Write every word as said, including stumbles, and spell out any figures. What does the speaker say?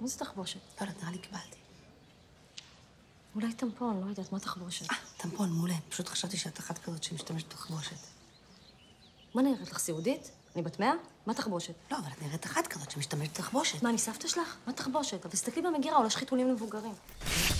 ما تخبوشت برد عليك بعدي ولاي تمبون لو هيدت ما تخبوشت اه تمبون مولاي بشوت خشيتي شتخات كذا شي مشتمش تخبوشت ما انا غير تخسي وديت אני בת מאה? מה תחבושת? לא, אבל את נראית אחת כזאת שמשתמשת בתחבושת. מה, אני סבתא שלך? מה תחבושת? אבל תסתכלי במגירה, אולי יש חיתולים למבוגרים.